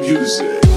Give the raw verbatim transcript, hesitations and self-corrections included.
music.